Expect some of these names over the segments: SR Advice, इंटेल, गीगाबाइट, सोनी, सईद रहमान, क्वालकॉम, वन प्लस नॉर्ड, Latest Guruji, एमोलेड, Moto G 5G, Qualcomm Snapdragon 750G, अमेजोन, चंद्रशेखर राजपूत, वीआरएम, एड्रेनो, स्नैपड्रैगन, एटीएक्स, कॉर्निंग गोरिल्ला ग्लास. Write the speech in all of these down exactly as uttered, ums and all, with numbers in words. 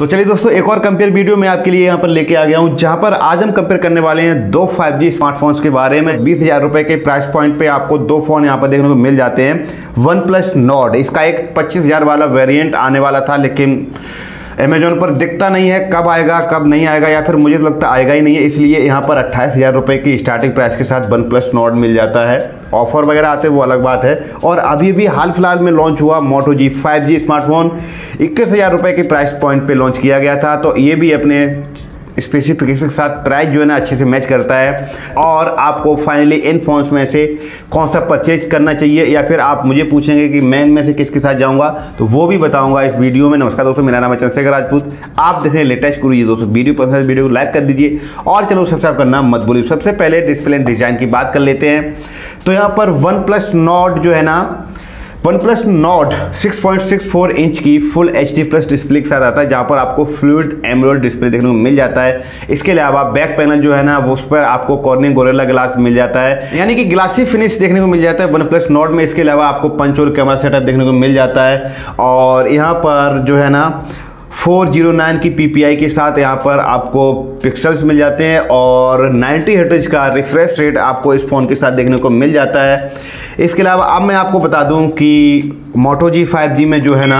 तो चलिए दोस्तों, एक और कंपेयर वीडियो मैं आपके लिए यहाँ पर लेके आ गया हूँ, जहाँ पर आज हम कंपेयर करने वाले हैं दो फाइव जी स्मार्टफोन्स के बारे में। बीस हज़ार रुपये के प्राइस पॉइंट पे आपको दो फ़ोन यहाँ पर देखने को मिल जाते हैं। वन प्लस नॉर्ड, इसका एक पच्चीस हज़ार वाला वेरिएंट आने वाला था, लेकिन अमेजोन पर दिखता नहीं है कब आएगा कब नहीं आएगा, या फिर मुझे लगता आएगा ही नहीं है, इसलिए यहाँ पर अट्ठाईस हज़ार रुपये की स्टार्टिंग प्राइस के साथ वन प्लस नॉर्ड मिल जाता है। ऑफर वगैरह आते हैं वो अलग बात है। और अभी भी हाल फिलहाल में लॉन्च हुआ मोटो जी फाइव जी स्मार्टफोन, इक्कीस हज़ार रुपये के प्राइस पॉइंट पे लॉन्च किया गया था, तो ये भी अपने स्पेसिफिकेशन के साथ प्राइस जो है ना अच्छे से मैच करता है। और आपको फाइनली इन फोन्स में से कौन सा परचेज करना चाहिए, या फिर आप मुझे पूछेंगे कि मैं इनमें से किसके साथ जाऊंगा, तो वो भी बताऊंगा इस वीडियो में। नमस्कार दोस्तों, मेरा नाम है चंद्रशेखर राजपूत, आप देख रहे हैं लेटेस्ट गुरुजी। दोस्तों वीडियो पसंद है वीडियो को लाइक कर दीजिए और चलो सब्सक्राइब करना मत भूलिए। सबसे पहले डिस्प्ले एंड डिज़ाइन की बात कर लेते हैं, तो यहाँ पर वन प्लस नॉर्ड जो है ना वन प्लस नॉर्ड six point six four inch की full H D plus display के साथ आता है, जहाँ पर आपको फ्लूइड एमोलेड डिस्प्ले देखने को मिल जाता है। इसके अलावा बैक पैनल जो है ना उस पर आपको कॉर्निंग गोरिल्ला ग्लास मिल जाता है, यानी कि ग्लासी फिनिश देखने को मिल जाता है वन प्लस नॉर्ड में। इसके अलावा आपको पंच होल कैमरा सेटअप देखने को मिल जाता है, और यहाँ पर जो है ना फोर ज़ीरो नाइन की पीपीआई के साथ यहाँ पर आपको पिक्सल्स मिल जाते हैं, और नाइन्टी हर्ट्ज का रिफ्रेश रेट आपको इस फ़ोन के साथ देखने को मिल जाता है। इसके अलावा अब मैं आपको बता दूं कि मोटो जी फाइव जी में जो है ना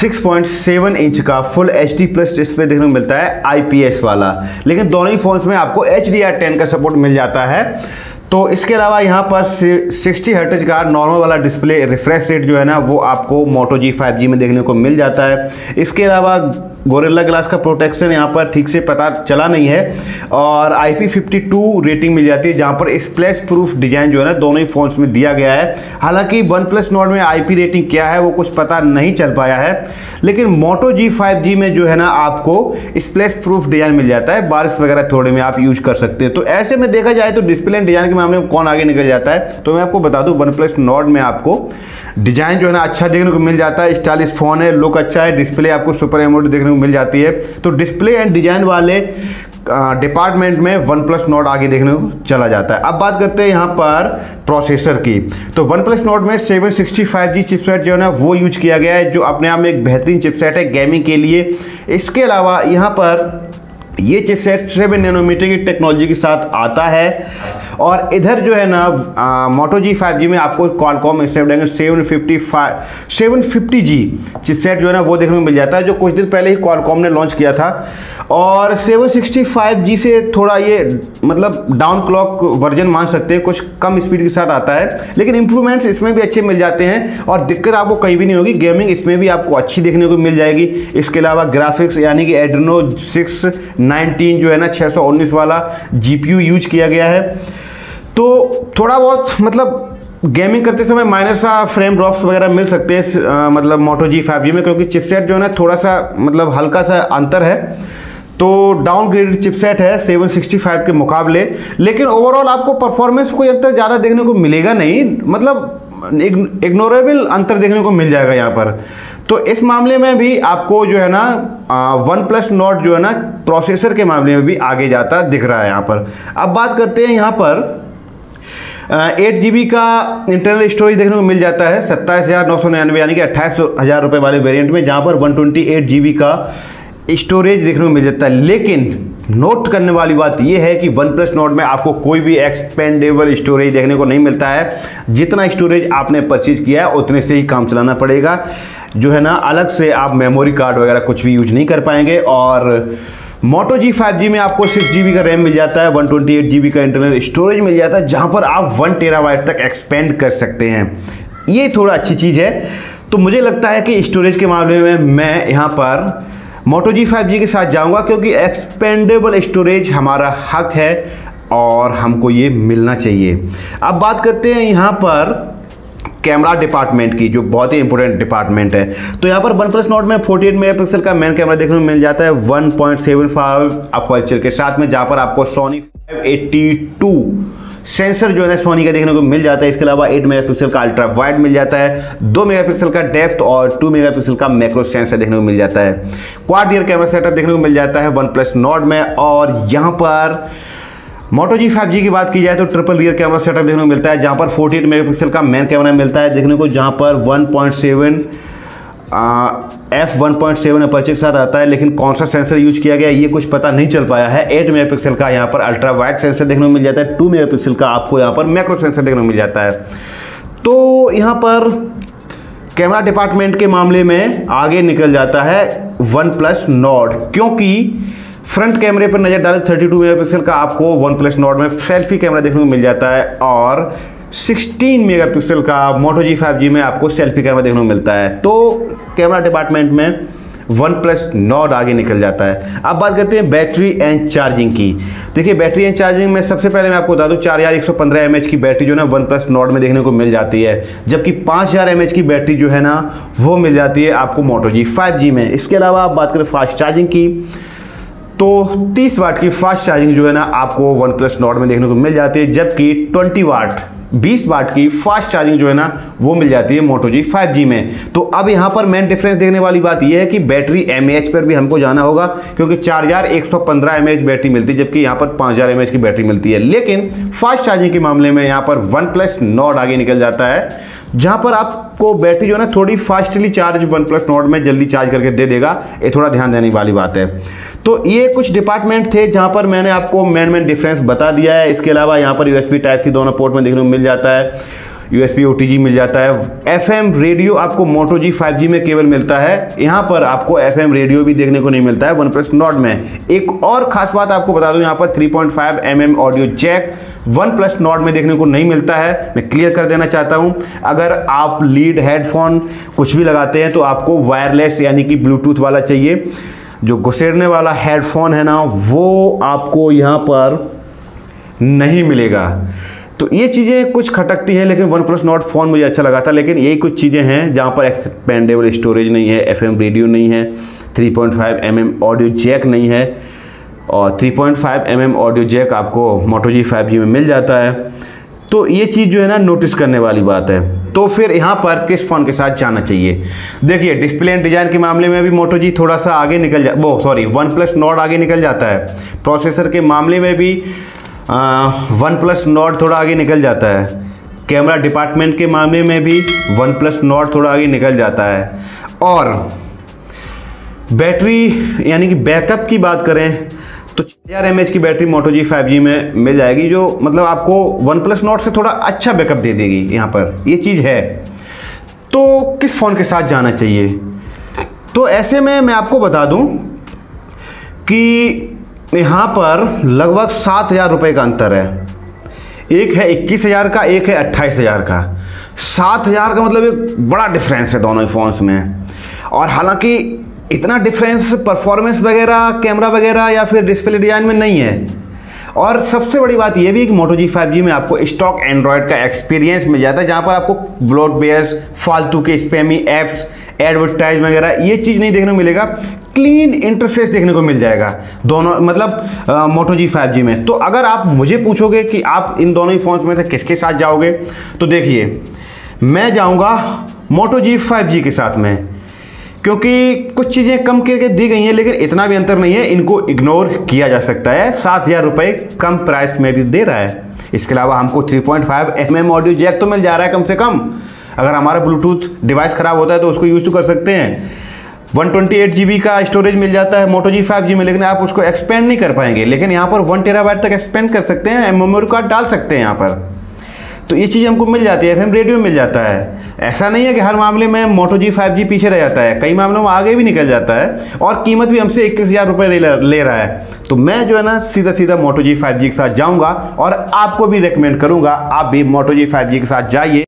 सिक्स पॉइंट सेवन इंच का full H D plus display देखने को मिलता है आईपीएस वाला, लेकिन दोनों ही फ़ोन्स में आपको एच डी आर टेन का सपोर्ट मिल जाता है। तो इसके अलावा यहाँ पर सिक्सटी हर्ट्ज का नॉर्मल वाला डिस्प्ले रिफ्रेश रेट जो है ना वो आपको मोटो जी फाइव जी में देखने को मिल जाता है। इसके अलावा गोरिल्ला ग्लास का प्रोटेक्शन यहाँ पर ठीक से पता चला नहीं है, और I P fifty two rating मिल जाती है, जहाँ पर स्प्लैश प्रूफ डिज़ाइन जो है ना दोनों ही फ़ोन्स में दिया गया है। हालांकि वन प्लस नॉर्ड में आईपी रेटिंग क्या है वो कुछ पता नहीं चल पाया है, लेकिन मोटो जी फाइव जी में जो है ना आपको स्प्लैश प्रूफ डिज़ाइन मिल जाता है, बारिश वगैरह थोड़े में आप यूज कर सकते हैं। तो ऐसे में देखा जाए तो डिस्प्ले एंड डिज़ाइन के मामले में कौन आगे निकल जाता है, तो मैं आपको बता दूँ वन प्लस नॉर्ड में आपको डिज़ाइन जो है ना अच्छा देखने को मिल जाता है, स्टाइलिश फ़ोन है, लुक अच्छा है, डिस्प्ले आपको सुपर एमोलेड देखने मिल जाती है। तो डिस्प्ले एंड डिजाइन वाले डिपार्टमेंट में वन प्लस नॉर्ड आगे देखने को चला जाता है। अब बात करते हैं यहाँ पर प्रोसेसर की, तो वन प्लस नॉर्ड में seven sixty five G chipset जो है ना वो यूज किया गया है, जो अपने आप में एक बेहतरीन चिपसेट है गेमिंग के लिए। इसके अलावा यहाँ पर ये चिपसेट सेवन नैनोमीटर की टेक्नोलॉजी के साथ आता है, और इधर जो है ना मोटो जी फाइव जी में आपको क्वालकॉम स्नैपड्रैगन seven fifty G chipset जो है ना वो देखने को मिल जाता है, जो कुछ दिन पहले ही क्वालकॉम ने लॉन्च किया था। और सेवन सिक्सटी फाइव जी से थोड़ा ये मतलब डाउन क्लॉक वर्जन मान सकते हैं, कुछ कम स्पीड के साथ आता है, लेकिन इंप्रूवमेंट्स इसमें भी अच्छे मिल जाते हैं और दिक्कत आपको कहीं भी नहीं होगी। गेमिंग इसमें भी आपको अच्छी देखने को मिल जाएगी। इसके अलावा ग्राफिक्स यानी कि एड्रेनो सिक्स नाइनटीन जो है ना छः सौ उन्नीस वाला जीपीयू यूज किया गया है, तो थोड़ा बहुत मतलब गेमिंग करते समय माइनर सा फ्रेम ड्रॉप्स वगैरह मिल सकते हैं आ, मतलब मोटो जी फाइव जी में, क्योंकि चिपसेट जो है ना थोड़ा सा मतलब हल्का सा अंतर है, तो डाउनग्रेडेड चिपसेट है सेवन सिक्सटी फाइव के मुकाबले, लेकिन ओवरऑल आपको परफॉर्मेंस कोई अंतर ज़्यादा देखने को मिलेगा नहीं, मतलब इग्नोरेबल अंतर देखने को मिल जाएगा यहाँ पर। तो इस मामले में भी आपको जो है ना वन प्लस नॉर्ड जो है ना प्रोसेसर के मामले में भी आगे जाता दिख रहा है यहाँ पर। अब बात करते हैं यहाँ पर एट जी बी का इंटरनल स्टोरेज देखने को मिल जाता है सत्ताईस हज़ार नौ सौ निन्यानवे यानी कि अट्ठाईस हज़ार रुपये वाले वेरिएंट में, जहाँ पर one twenty eight G B का स्टोरेज देखने को मिल जाता है। लेकिन नोट करने वाली बात यह है कि वन प्लस नॉर्ड में आपको कोई भी एक्सपेंडेबल स्टोरेज देखने को नहीं मिलता है, जितना स्टोरेज आपने परचेज किया है उतने से ही काम चलाना पड़ेगा, जो है ना अलग से आप मेमोरी कार्ड वगैरह कुछ भी यूज नहीं कर पाएंगे। और मोटो जी फाइव जी में आपको सिक्स जी बी का रैम मिल जाता है, one twenty eight G B का इंटरनल स्टोरेज मिल जाता है, जहाँ पर आप वन टेराबाइट तक एक्सपेंड कर सकते हैं, ये थोड़ा अच्छी चीज़ है। तो मुझे लगता है कि स्टोरेज के मामले में मैं यहाँ पर मोटो जी फाइव जी के साथ जाऊंगा, क्योंकि एक्सपेंडेबल स्टोरेज हमारा हक है और हमको ये मिलना चाहिए। अब बात करते हैं यहाँ पर कैमरा डिपार्टमेंट की, जो बहुत ही इंपॉर्टेंट डिपार्टमेंट है। तो यहाँ पर वन प्लस नॉट में फोर्टी एट मेगा पिक्सल का मेन कैमरा देखने को मिल जाता है one point seven five aperture के साथ में, जहाँ पर आपको सोनी five eighty two sensor जो है ना सोनी का देखने को मिल जाता है। इसके अलावा एट मेगापिक्सल का अल्ट्रा वाइड मिल जाता है, दो मेगापिक्सल का डेप्थ और टू मेगापिक्सल का मैक्रो सेंसर देखने को मिल जाता है। क्वाड रियर कैमरा सेटअप देखने को मिल जाता है वन प्लस नॉर्ड में, और यहाँ पर मोटो जी फाइव जी की बात की जाए तो ट्रिपल रियर कैमरा सेटअप देखने को मिलता है, जहाँ पर फोर्टी एट मेगापिक्सल का मेन कैमरा मिलता है देखने को, जहाँ पर one point seven F one point seven aperture के साथ आता है, लेकिन कौन सा सेंसर यूज किया गया ये कुछ पता नहीं चल पाया है। एट मेगा पिक्सल का यहाँ पर अल्ट्रा वाइड सेंसर देखने को मिल जाता है, टू मेगा पिक्सल का आपको यहाँ पर मैक्रो सेंसर देखने को मिल जाता है। तो यहाँ पर कैमरा डिपार्टमेंट के मामले में आगे निकल जाता है वन प्लस नॉर्ड, क्योंकि फ्रंट कैमरे पर नज़र डालें थर्टी टू मेगापिक्सल का आपको वन प्लस नॉर्ड में सेल्फी कैमरा देखने को मिल जाता है, और सिक्सटीन मेगापिक्सल का मोटो जी फाइव जी में आपको सेल्फी कैमरा देखने को मिलता है। तो कैमरा डिपार्टमेंट में वन प्लस नॉर्ड आगे निकल जाता है। अब बात करते हैं बैटरी एंड चार्जिंग की। देखिए बैटरी एंड चार्जिंग में सबसे पहले मैं आपको बता दूं चार हज़ार एक सौ पंद्रह एम एच की बैटरी जो ना वन प्लस नॉर्ड में देखने को मिल जाती है, जबकि पाँच हज़ार एम एच की बैटरी जो है ना वो मिल जाती है आपको मोटो जी फाइव जी में। इसके अलावा आप बात करें फास्ट चार्जिंग की, तो तीस वाट की फास्ट चार्जिंग जो है ना आपको वन प्लस नॉर्ड में देखने को मिल जाती है, जबकि बीस वाट बीस वाट की फास्ट चार्जिंग जो है ना वो मिल जाती है मोटो जी फाइव जी में। तो अब यहाँ पर मेन डिफरेंस देखने वाली बात यह है कि बैटरी एमएएच पर भी हमको जाना होगा, क्योंकि चार हज़ार एक सौ पंद्रह एमएएच बैटरी मिलती है, जबकि यहाँ पर पाँच हज़ार एमएएच की बैटरी मिलती है। लेकिन फास्ट चार्जिंग के मामले में यहाँ पर वन प्लस नॉर्ड आगे निकल जाता है, जहाँ पर आपको बैटरी जो है ना थोड़ी fastly charge वन प्लस नॉर्ड में जल्दी चार्ज करके दे देगा, ये थोड़ा ध्यान देने वाली बात है। तो ये कुछ डिपार्टमेंट थे जहाँ पर मैंने आपको मेन मेन डिफरेंस बता दिया है। इसके अलावा यहाँ पर यूएसबी टाइप सी दोनों पोर्ट में देखने को मिल जाता है, यूएसबी ओटीजी मिल जाता है, एफएम रेडियो आपको मोटो जी फाइव जी में केवल मिलता है, यहाँ पर आपको एफएम रेडियो भी देखने को नहीं मिलता है वन प्लस नॉर्ड में। एक और खास बात आपको बता दूँ, यहाँ पर three point five M M audio jack वन प्लस नॉर्ड में देखने को नहीं मिलता है। मैं क्लियर कर देना चाहता हूँ, अगर आप लीड हेडफोन कुछ भी लगाते हैं तो आपको वायरलेस यानी कि ब्लूटूथ वाला चाहिए, जो घुसेड़ने वाला हेडफोन है ना वो आपको यहाँ पर नहीं मिलेगा। तो ये चीज़ें कुछ खटकती हैं, लेकिन वन प्लस नॉर्ड फ़ोन मुझे अच्छा लगा था। लेकिन यही कुछ चीज़ें हैं जहाँ पर एक्सपेंडेबल स्टोरेज नहीं है, एफएम रेडियो नहीं है, three point five M M audio jack नहीं है, और three point five M M audio jack आपको मोटो जी फाइव जी में मिल जाता है। तो ये चीज़ जो है ना नोटिस करने वाली बात है। तो फिर यहाँ पर किस फ़ोन के साथ जाना चाहिए? देखिए डिस्प्ले एंड डिज़ाइन के मामले में भी मोटो जी थोड़ा सा आगे निकल जा वो सॉरी वन प्लस नॉर्ड आगे निकल जाता है। प्रोसेसर के मामले में भी वन प्लस नॉर्ड थोड़ा आगे निकल जाता है। कैमरा डिपार्टमेंट के मामले में भी वन प्लस नॉर्ड थोड़ा आगे निकल जाता है। और बैटरी यानी कि बैकअप की बात करें तो चार एम एच की battery Moto G five G में मिल जाएगी, जो मतलब आपको वन प्लस नॉर्ड से थोड़ा अच्छा बैकअप दे देगी। यहाँ पर ये चीज़ है। तो किस फ़ोन के साथ जाना चाहिए? तो ऐसे में मैं आपको बता दूं कि यहाँ पर लगभग सात हज़ार रुपये का अंतर है। एक है इक्कीस हज़ार का, एक है अट्ठाईस हज़ार का। सात हज़ार का मतलब एक बड़ा डिफरेंस है दोनों ही फ़ोन्स में। और हालाँकि इतना डिफरेंस परफॉर्मेंस वगैरह, कैमरा वगैरह या फिर डिस्प्ले डिज़ाइन में नहीं है। और सबसे बड़ी बात यह भी कि मोटो जी फाइव जी में आपको स्टॉक एंड्रॉयड का एक्सपीरियंस मिल जाता है, जहाँ पर आपको ब्लोटवेयर्स, फालतू के स्पैमी ऐप्स, एडवर्टाइज वगैरह ये चीज़ नहीं देखने को मिलेगा। क्लीन इंटरफेस देखने को मिल जाएगा दोनों मतलब मोटो जी फाइव जी में। तो अगर आप मुझे पूछोगे कि आप इन दोनों ही फोन्स में से किसके साथ जाओगे, तो देखिए मैं जाऊँगा मोटो जी फाइव जी के साथ में, क्योंकि कुछ चीज़ें कम करके दी गई हैं, लेकिन इतना भी अंतर नहीं है, इनको इग्नोर किया जा सकता है। सात हज़ार रुपये कम प्राइस में भी दे रहा है। इसके अलावा हमको three point five M M audio jack तो मिल जा रहा है कम से कम। अगर हमारा ब्लूटूथ डिवाइस ख़राब होता है तो उसको यूज़ तो कर सकते हैं। One twenty eight G B का स्टोरेज मिल जाता है मोटो जी फाइव जी में, लेकिन आप उसको एक्सपेंड नहीं कर पाएंगे। लेकिन यहाँ पर वन टेराबाइट तक एक्सपेंड कर सकते हैं, मेमोरी कार्ड डाल सकते हैं यहाँ पर। तो ये चीज़ हमको मिल जाती है। एफएम रेडियो मिल जाता है। ऐसा नहीं है कि हर मामले में मोटो जी फाइव जी पीछे रह जाता है, कई मामलों में आगे भी निकल जाता है, और कीमत भी हमसे इक्कीस हज़ार रुपये ले रहा है। तो मैं जो है ना सीधा सीधा मोटो जी फाइव जी के साथ जाऊंगा, और आपको भी रेकमेंड करूंगा, आप भी मोटो जी फाइव जी के साथ जाइए।